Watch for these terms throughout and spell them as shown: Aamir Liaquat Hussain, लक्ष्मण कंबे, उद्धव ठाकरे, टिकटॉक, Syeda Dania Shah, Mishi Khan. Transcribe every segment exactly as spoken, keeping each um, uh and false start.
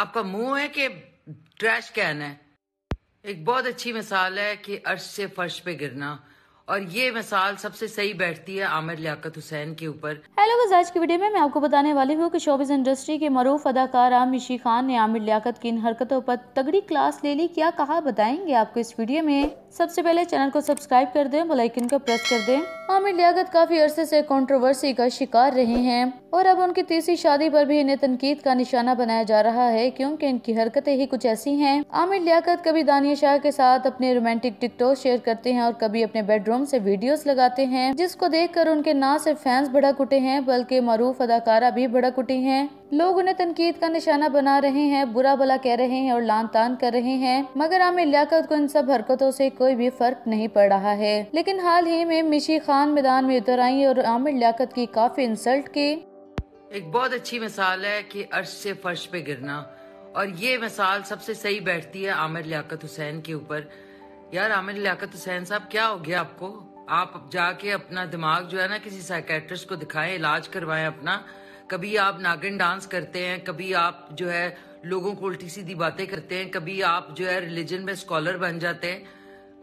आपका मुंह है कि ट्रैश कैन है? एक बहुत अच्छी मिसाल है कि अर्श से फर्श पे गिरना, और ये मिसाल सबसे सही बैठती है आमिर लियाकत हुसैन के ऊपर। हेलो गाइस, आज की वीडियो में मैं आपको बताने वाली हूँ कि शोबिज़ इंडस्ट्री के मरूफ अदाकार मिशी खान ने आमिर लियाकत की इन हरकतों पर तगड़ी क्लास ले ली। क्या कहा बताएंगे आपको इस वीडियो में। सबसे पहले चैनल को सब्सक्राइब कर दें, बेल आइकन को प्रेस कर दें। आमिर लियाकत काफी अरसे से कंट्रोवर्सी का शिकार रहे हैं और अब उनकी तीसरी शादी पर भी इन्हें तनकीद का निशाना बनाया जा रहा है क्योंकि इनकी हरकतें ही कुछ ऐसी हैं। आमिर लियाकत कभी दानिया शाह के साथ अपने रोमांटिक टिकटॉक शेयर करते हैं और कभी अपने बेडरूम से वीडियोस लगाते हैं, जिसको देखकर उनके ना सिर्फ फैंस भड़क उठे हैं बल्कि मरूफ अदाकारा भी भड़क उठी हैं। लोग उन्हें तनकीद का निशाना बना रहे हैं, बुरा भला कह रहे हैं और लान तान कर रहे हैं, मगर आमिर लियाकत को इन सब हरकतों से कोई भी फर्क नहीं पड़ रहा है। लेकिन हाल ही में मिशी खान मैदान में उतर आई और आमिर लियाकत की काफी इंसल्ट की। एक बहुत अच्छी मिसाल है कि अर्श से फर्श पे गिरना, और ये मिसाल सबसे सही बैठती है आमिर लियाकत हुसैन के ऊपर। यार आमिर लियाकत हुसैन साहब, क्या हो गया आपको? आप जाके अपना दिमाग जो है ना किसी साइकेट्रिस्ट को दिखाएं, इलाज करवाएं अपना। कभी आप नागिन डांस करते हैं, कभी आप जो है लोगों को उल्टी सीधी बातें करते हैं, कभी आप जो है रिलीजन में स्कॉलर बन जाते हैं।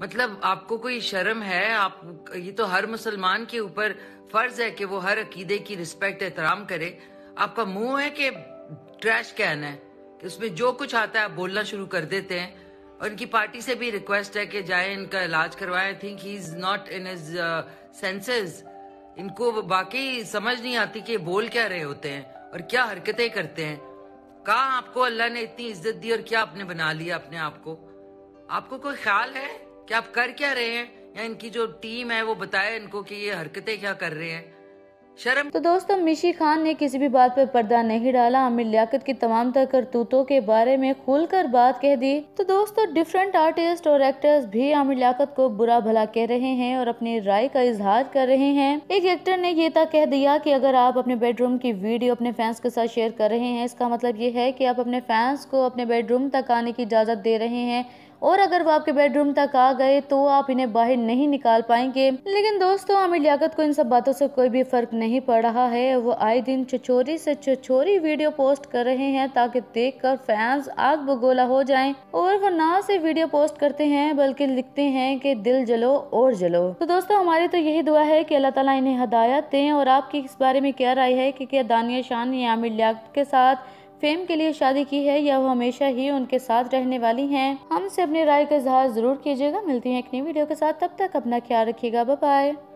मतलब आपको कोई शर्म है? आप, ये तो हर मुसलमान के ऊपर फर्ज है कि वो हर अकीदे की रिस्पेक्ट एहतराम करे। आपका मुंह है कि ट्रैश कैन है कि उसमें जो कुछ आता है आप बोलना शुरू कर देते हैं। और इनकी पार्टी से भी रिक्वेस्ट है कि जाए इनका इलाज करवाए। I think he is not in his senses. इनको बाकी समझ नहीं आती कि बोल क्या रहे होते हैं और क्या हरकतें करते हैं। कहाँ आपको अल्लाह ने इतनी इज्जत दी और क्या आपने बना लिया अपने आप को? आपको कोई ख्याल है कि आप कर क्या रहे हैं, या इनकी जो टीम है वो बताए इनको कि ये हरकतें क्या कर रहे हैं? शर्म। तो दोस्तों, मिशी खान ने किसी भी बात पर पर्दा नहीं डाला, आमिर लियाकत की तमाम तर करतूतों के बारे में खुलकर बात कह दी। तो दोस्तों, डिफरेंट आर्टिस्ट और एक्टर्स भी आमिर लियाकत को बुरा भला कह रहे हैं और अपनी राय का इजहार कर रहे हैं। एक एक्टर ने ये तक कह दिया कि अगर आप अपने बेडरूम की वीडियो अपने फैंस के साथ शेयर कर रहे हैं, इसका मतलब ये है कि आप अपने फैंस को अपने बेडरूम तक आने की इजाज़त दे रहे हैं, और अगर वो आपके बेडरूम तक आ गए तो आप इन्हें बाहर नहीं निकाल पाएंगे। लेकिन दोस्तों, आमिर लियाकत को इन सब बातों से कोई भी फर्क नहीं पड़ रहा है। वो आए दिन चुचोरी से चुचोरी वीडियो पोस्ट कर रहे हैं ताकि देखकर फैंस आग बगोला हो जाएं, और वो ना सिर्फ वीडियो पोस्ट करते हैं बल्कि लिखते हैं कि दिल जलो और जलो। तो दोस्तों, हमारी तो यही दुआ है कि अल्लाह ताला इन्हें हदायत दें। और आपकी इस बारे में क्या राय है कि क्या दानिया शाह ने आमिर लियाकत के साथ फेम के लिए शादी की है या वो हमेशा ही उनके साथ रहने वाली हैं? हमसे अपनी राय का इजहार जरूर कीजिएगा। मिलती हैं एक नई वीडियो के साथ, तब तक अपना ख्याल रखिएगा। Bye bye.